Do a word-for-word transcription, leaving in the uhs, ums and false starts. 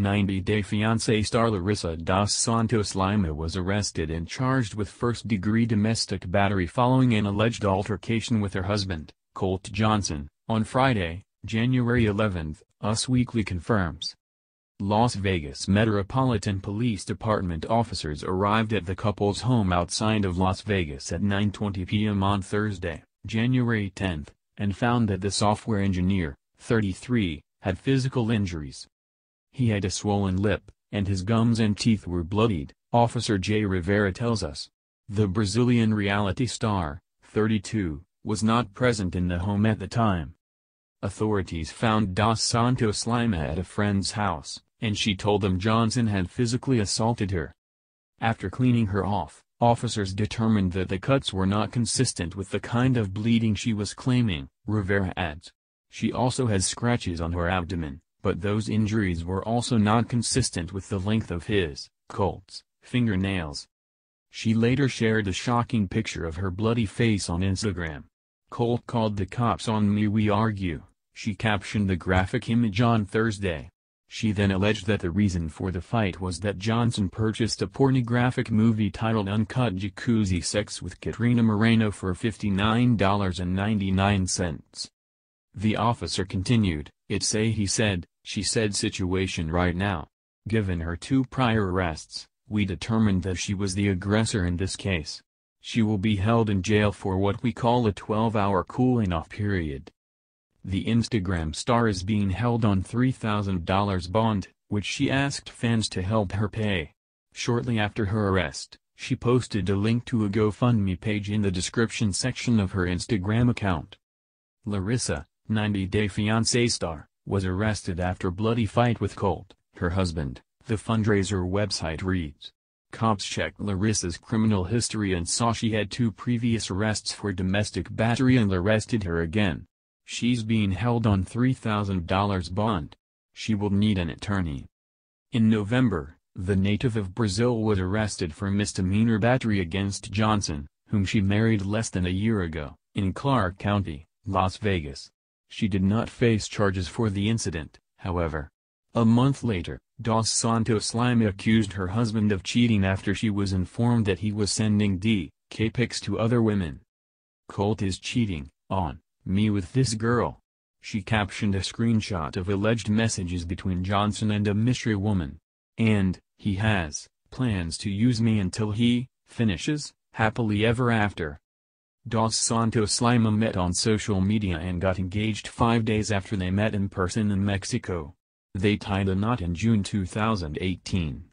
ninety day Fiancé star Larissa Dos Santos Lima was arrested and charged with first-degree domestic battery following an alleged altercation with her husband, Colt Johnson, on Friday, January eleventh, Us Weekly confirms. Las Vegas Metropolitan Police Department officers arrived at the couple's home outside of Las Vegas at nine twenty p m on Thursday, January tenth, and found that the software engineer, thirty-three, had physical injuries. He had a swollen lip, and his gums and teeth were bloodied, Officer J. Rivera tells us. The Brazilian reality star, thirty-two, was not present in the home at the time. Authorities found Dos Santos Lima at a friend's house, and she told them Johnson had physically assaulted her. After cleaning her off, officers determined that the cuts were not consistent with the kind of bleeding she was claiming, Rivera adds. She also has scratches on her abdomen, but those injuries were also not consistent with the length of his, Colt's, fingernails. She later shared a shocking picture of her bloody face on Instagram. "Colt called the cops on me, we argue," she captioned the graphic image on Thursday. She then alleged that the reason for the fight was that Johnson purchased a pornographic movie titled Uncut Jacuzzi Sex with Katrina Moreno for fifty-nine dollars and ninety-nine cents. The officer continued, "It's a he said, she said situation right now. Given her two prior arrests, we determined that she was the aggressor in this case. She will be held in jail for what we call a twelve hour cooling-off period." The Instagram star is being held on three thousand dollars bond, which she asked fans to help her pay. Shortly after her arrest, she posted a link to a GoFundMe page in the description section of her Instagram account. Larissa, ninety day Fiancé star, was arrested after bloody fight with Colt, her husband, the fundraiser website reads. Cops checked Larissa's criminal history and saw she had two previous arrests for domestic battery and arrested her again. She's being held on three thousand dollars bond. She will need an attorney. In November, the native of Brazil was arrested for misdemeanor battery against Johnson, whom she married less than a year ago, in Clark County, Las Vegas. She did not face charges for the incident, however. A month later, Dos Santos Lima accused her husband of cheating after she was informed that he was sending D K pics to other women. "Colt is cheating on me with this girl," she captioned a screenshot of alleged messages between Johnson and a mystery woman. "And he has plans to use me until he finishes happily ever after." Dos Santos Lima met on social media and got engaged five days after they met in person in Mexico. They tied a knot in June two thousand eighteen.